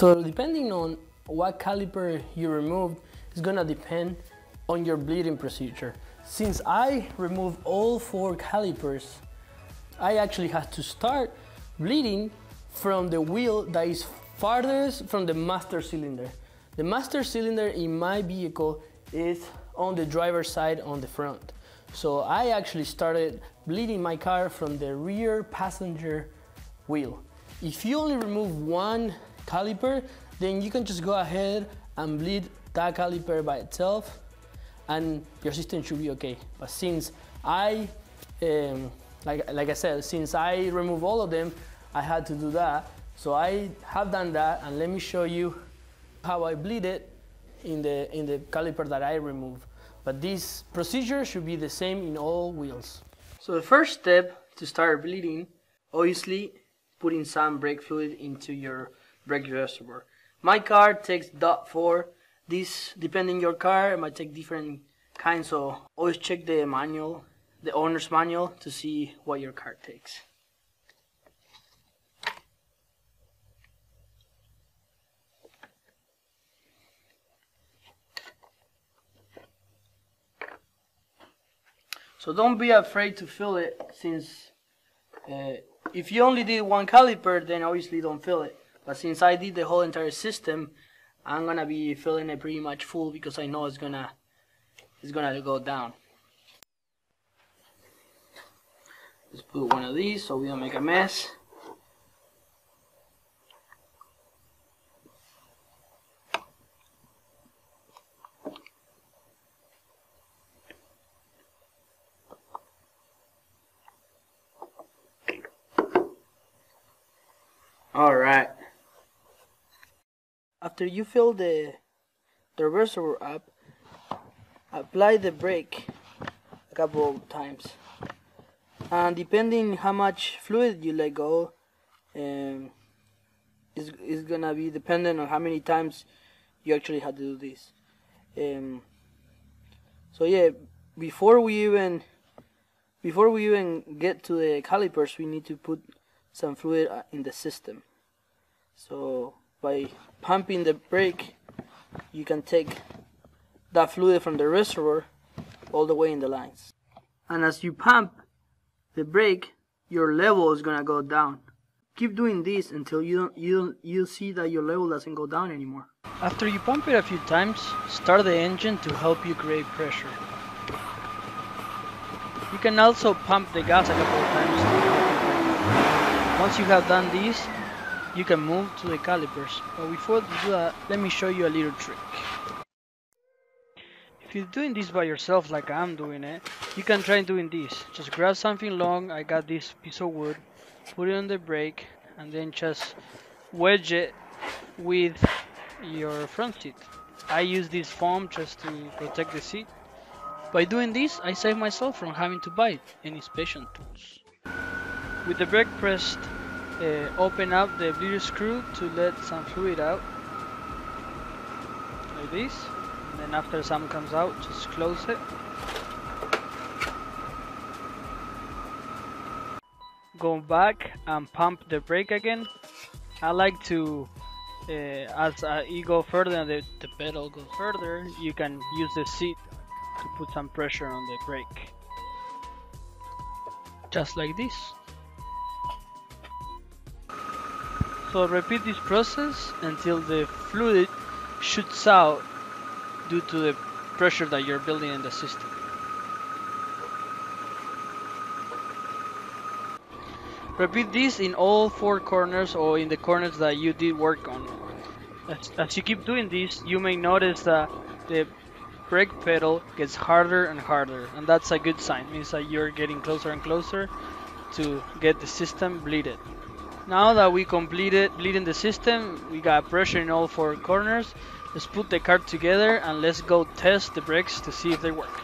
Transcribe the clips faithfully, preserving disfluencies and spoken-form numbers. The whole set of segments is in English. So depending on what caliper you removed, it's gonna depend on your bleeding procedure. Since I removed all four calipers, I actually had to start bleeding from the wheel that is farthest from the master cylinder. The master cylinder in my vehicle is on the driver's side on the front. So I actually started bleeding my car from the rear passenger wheel. If you only remove one caliper, then you can just go ahead and bleed that caliper by itself and your system should be okay. But since I, um, like, like I said, since I removed all of them, I had to do that. So I have done that, and let me show you how I bleed it in the, in the caliper that I removed. But this procedure should be the same in all wheels. So the first step to start bleeding, obviously putting some brake fluid into your brake reservoir. My car takes dot four. This, depending your car, it might take different kinds, so always check the manual, the owner's manual, to see what your car takes. So don't be afraid to fill it, since uh, if you only did one caliper, then obviously don't fill it. But since I did the whole entire system, I'm gonna be filling it pretty much full because I know it's gonna it's gonna go down. Let's put one of these so we don't make a mess. All right. After you fill the, the reservoir up, apply the brake a couple of times. And depending how much fluid you let go, um, is is gonna be dependent on how many times you actually had to do this. Um, so yeah, before we even before we even get to the calipers, we need to put some fluid in the system. So by pumping the brake, you can take that fluid from the reservoir all the way in the lines. And as you pump the brake, your level is gonna go down. Keep doing this until you don't, you don't, you see that your level doesn't go down anymore. After you pump it a few times, start the engine to help you create pressure. You can also pump the gas a couple of times. Once you have done this, you can move to the calipers, but before you do that, let me show you a little trick. If you're doing this by yourself like I'm doing it, you can try doing this. Just grab something long, I got this piece of wood, put it on the brake, and then just wedge it with your front seat. I use this foam just to protect the seat. By doing this, I save myself from having to buy any special tools. With the brake pressed, Uh, open up the bleeder screw to let some fluid out, like this, and then after some comes out, just close it. Go back and pump the brake again. I like to, uh, as uh, you go further and the, the pedal goes further, you can use the seat to put some pressure on the brake, just like this. So repeat this process until the fluid shoots out due to the pressure that you're building in the system. Repeat this in all four corners, or in the corners that you did work on. As, as you keep doing this, you may notice that the brake pedal gets harder and harder, and that's a good sign. It means that you're getting closer and closer to get the system bleeded. Now that we completed bleeding the system, we got pressure in all four corners. Let's put the car together and let's go test the brakes to see if they work.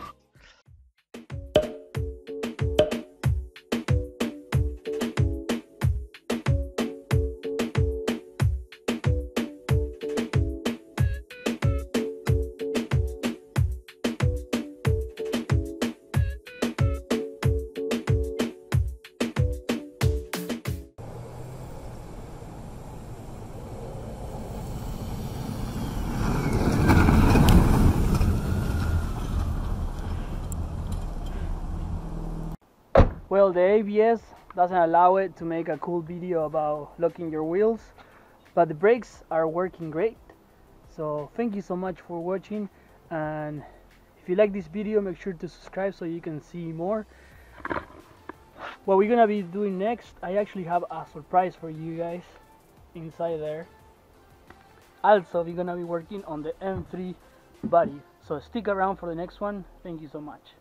Well, the A B S doesn't allow it to make a cool video about locking your wheels, but the brakes are working great. So thank you so much for watching, and if you like this video, make sure to subscribe so you can see more. What we're gonna be doing next, I actually have a surprise for you guys inside there. Also, we're gonna be working on the M three body, so stick around for the next one. Thank you so much.